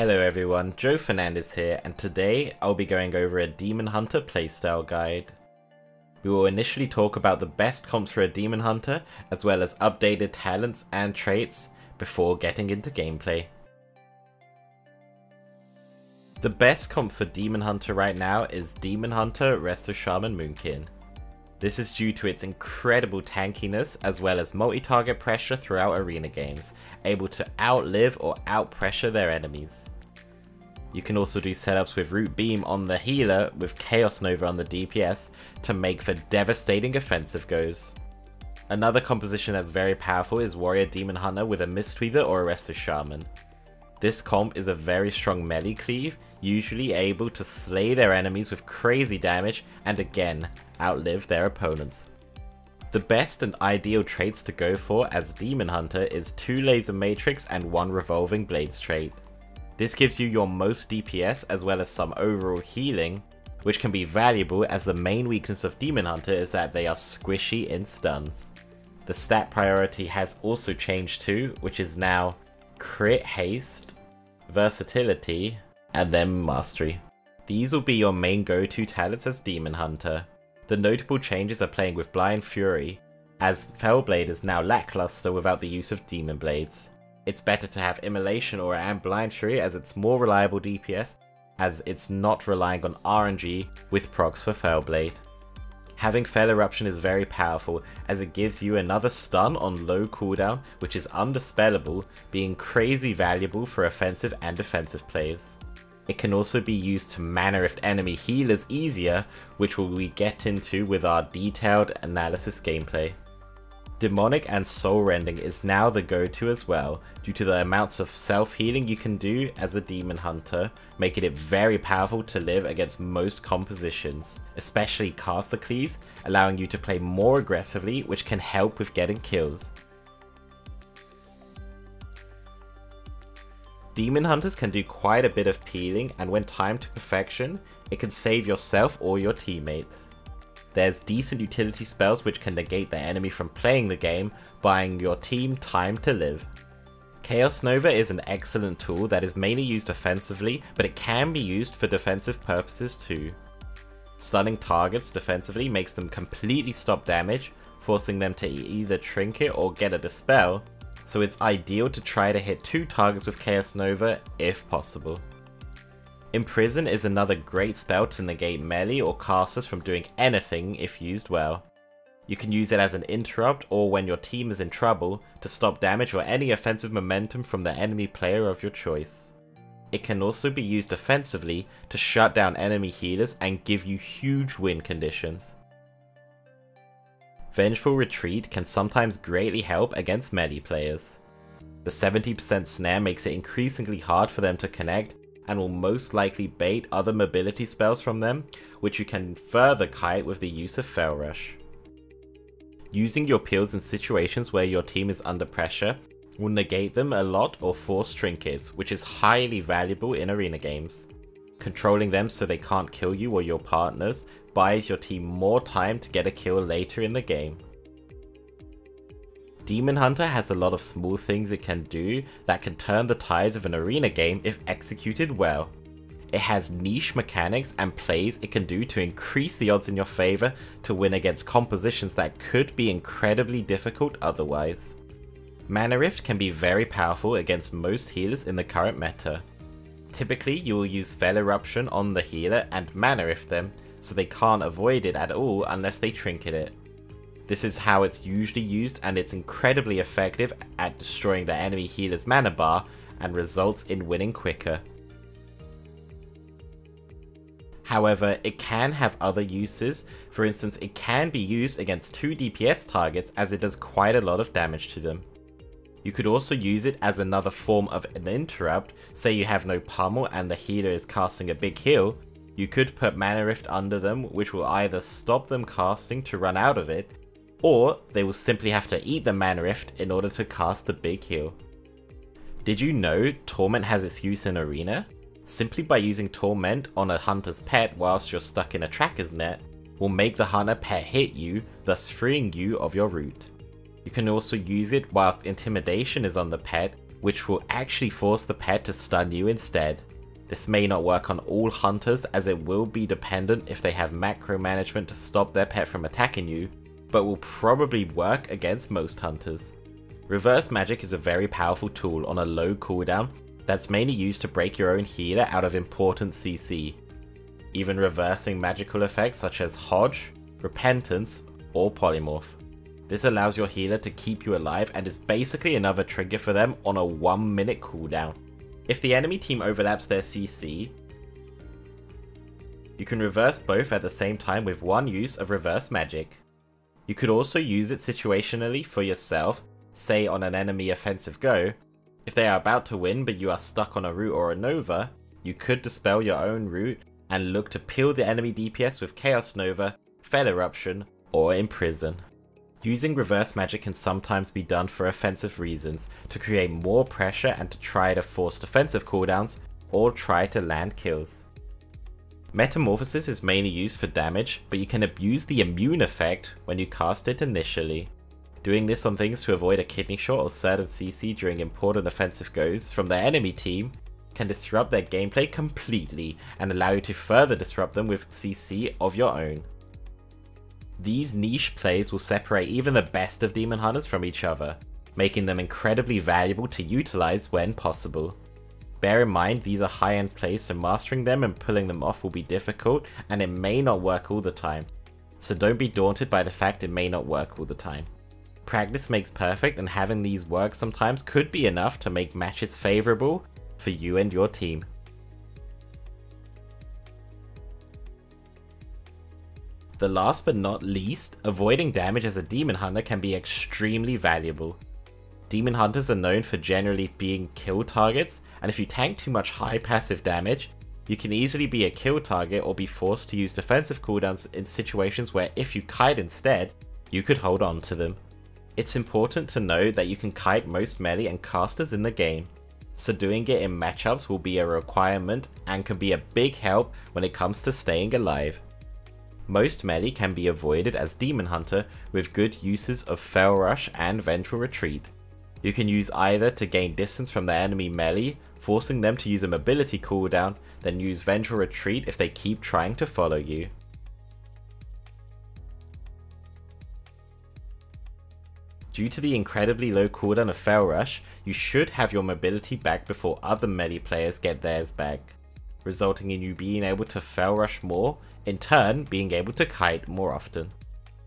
Hello everyone, Joe Fernandez here, and today I'll be going over a Demon Hunter playstyle guide. We will initially talk about the best comps for a Demon Hunter, as well as updated talents and traits, before getting into gameplay. The best comp for Demon Hunter right now is Demon Hunter Resto Shaman Moonkin. This is due to its incredible tankiness as well as multi-target pressure throughout arena games, able to outlive or out-pressure their enemies. You can also do setups with Root Beam on the healer with Chaos Nova on the DPS to make for devastating offensive goes. Another composition that's very powerful is Warrior Demon Hunter with a Mistweaver or a Resto Shaman. This comp is a very strong melee cleave, usually able to slay their enemies with crazy damage and again, outlive their opponents. The best and ideal traits to go for as Demon Hunter is 2 Laser Matrix and 1 Revolving Blades trait. This gives you your most DPS as well as some overall healing, which can be valuable as the main weakness of Demon Hunter is that they are squishy in stuns. The stat priority has also changed too, which is now Crit Haste, Versatility, and then Mastery. These will be your main go-to talents as Demon Hunter. The notable changes are playing with Blind Fury, as Felblade is now lackluster without the use of Demon Blades. It's better to have Immolation Aura and Blind Fury as it's more reliable DPS, as it's not relying on RNG with procs for Felblade. Having Fel Eruption is very powerful, as it gives you another stun on low cooldown, which is undispellable, being crazy valuable for offensive and defensive plays. It can also be used to Mana Rift enemy healers easier, which we get into with our detailed analysis gameplay. Demonic and Soul-rending is now the go-to as well, due to the amounts of self-healing you can do as a Demon Hunter, making it very powerful to live against most compositions, especially caster cleaves, allowing you to play more aggressively, which can help with getting kills. Demon Hunters can do quite a bit of peeling, and when timed to perfection, it can save yourself or your teammates. There's decent utility spells which can negate the enemy from playing the game, buying your team time to live. Chaos Nova is an excellent tool that is mainly used offensively, but it can be used for defensive purposes too. Stunning targets defensively makes them completely stop damage, forcing them to either trinket or get a dispel, so it's ideal to try to hit 2 targets with Chaos Nova if possible. Imprison is another great spell to negate melee or casters from doing anything if used well. You can use it as an interrupt or when your team is in trouble to stop damage or any offensive momentum from the enemy player of your choice. It can also be used offensively to shut down enemy healers and give you huge win conditions. Vengeful Retreat can sometimes greatly help against melee players. The 70% snare makes it increasingly hard for them to connect and will most likely bait other mobility spells from them, which you can further kite with the use of Fel Rush. Using your peels in situations where your team is under pressure will negate them a lot or force trinkets, which is highly valuable in arena games. Controlling them so they can't kill you or your partners buys your team more time to get a kill later in the game. Demon Hunter has a lot of small things it can do that can turn the tides of an arena game if executed well. It has niche mechanics and plays it can do to increase the odds in your favour to win against compositions that could be incredibly difficult otherwise. Mana Rift can be very powerful against most healers in the current meta. Typically you will use Fel Eruption on the healer and Mana Rift them, so they can't avoid it at all unless they trinket it. This is how it's usually used, and it's incredibly effective at destroying the enemy healer's mana bar and results in winning quicker. However, it can have other uses. For instance, it can be used against 2 DPS targets as it does quite a lot of damage to them. You could also use it as another form of an interrupt. Say you have no pummel and the healer is casting a big heal, you could put Mana Rift under them, which will either stop them casting to run out of it, or they will simply have to eat the Mana Rift in order to cast the big heal. Did you know Torment has its use in Arena? Simply by using Torment on a hunter's pet whilst you're stuck in a tracker's net will make the hunter pet hit you, thus freeing you of your route. You can also use it whilst Intimidation is on the pet, which will actually force the pet to stun you instead. This may not work on all hunters, as it will be dependent if they have macro management to stop their pet from attacking you, but will probably work against most hunters. Reverse magic is a very powerful tool on a low cooldown that's mainly used to break your own healer out of important CC. Even reversing magical effects such as Hodge, Repentance, or Polymorph. This allows your healer to keep you alive and is basically another trigger for them on a 1-minute cooldown. If the enemy team overlaps their CC, you can reverse both at the same time with one use of reverse magic. You could also use it situationally for yourself, say on an enemy offensive go. If they are about to win but you are stuck on a root or a Nova, you could dispel your own root and look to peel the enemy DPS with Chaos Nova, Fel Eruption, or Imprison. Using reverse magic can sometimes be done for offensive reasons, to create more pressure and to try to force defensive cooldowns, or try to land kills. Metamorphosis is mainly used for damage, but you can abuse the immune effect when you cast it initially. Doing this on things to avoid a kidney shot or certain CC during important offensive goes from their enemy team can disrupt their gameplay completely and allow you to further disrupt them with CC of your own. These niche plays will separate even the best of Demon Hunters from each other, making them incredibly valuable to utilize when possible. Bear in mind these are high-end plays, so mastering them and pulling them off will be difficult, and it may not work all the time. So don't be daunted by the fact it may not work all the time. Practice makes perfect, and having these work sometimes could be enough to make matches favorable for you and your team. The last but not least, avoiding damage as a Demon Hunter can be extremely valuable. Demon Hunters are known for generally being kill targets, and if you tank too much high passive damage, you can easily be a kill target or be forced to use defensive cooldowns in situations where if you kite instead, you could hold on to them. It's important to know that you can kite most melee and casters in the game, so doing it in matchups will be a requirement and can be a big help when it comes to staying alive. Most melee can be avoided as Demon Hunter with good uses of Fel Rush and Vengeful Retreat. You can use either to gain distance from their enemy melee, forcing them to use a mobility cooldown, then use Vengeful Retreat if they keep trying to follow you. Due to the incredibly low cooldown of Fel Rush, you should have your mobility back before other melee players get theirs back, resulting in you being able to Fel Rush more, in turn being able to kite more often.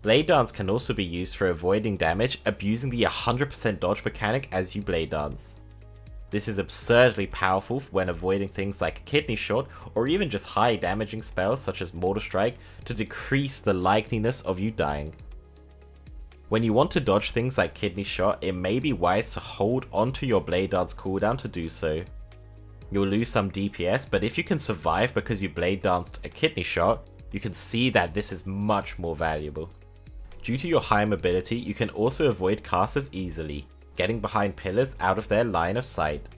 Blade Dance can also be used for avoiding damage, abusing the 100% dodge mechanic as you Blade Dance. This is absurdly powerful when avoiding things like Kidney Shot or even just high damaging spells such as Mortal Strike to decrease the likeliness of you dying. When you want to dodge things like Kidney Shot, it may be wise to hold onto your Blade Dance cooldown to do so. You'll lose some DPS, but if you can survive because you Blade Danced a Kidney Shot, you can see that this is much more valuable. Due to your high mobility, you can also avoid casters easily, getting behind pillars out of their line of sight.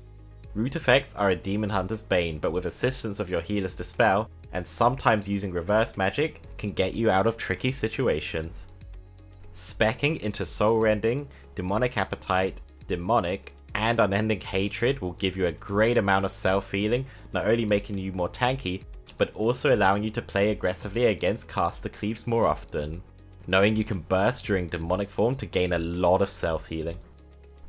Root effects are a Demon Hunter's bane, but with assistance of your healer's dispel, and sometimes using reverse magic, can get you out of tricky situations. Speccing into Soul-rending, Demonic Appetite, Demonic, and Unending Hatred will give you a great amount of self-healing, not only making you more tanky, but also allowing you to play aggressively against caster cleaves more often, knowing you can burst during demonic form to gain a lot of self-healing.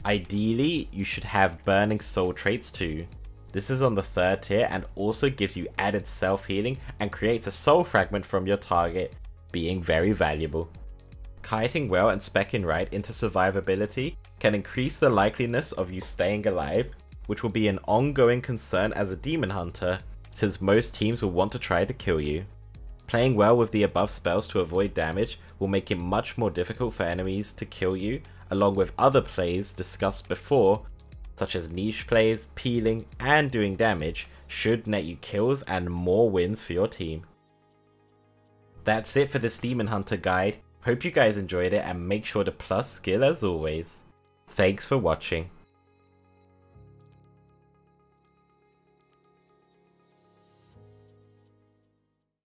Ideally, you should have Burning Soul traits too. This is on the 3rd tier and also gives you added self-healing and creates a soul fragment from your target, being very valuable. Kiting well and speccing right into survivability can increase the likeliness of you staying alive, which will be an ongoing concern as a Demon Hunter, since most teams will want to try to kill you. Playing well with the above spells to avoid damage will make it much more difficult for enemies to kill you, along with other plays discussed before, such as niche plays, peeling, and doing damage, should net you kills and more wins for your team. That's it for this Demon Hunter guide. Hope you guys enjoyed it and make sure to plus skill as always. Thanks for watching.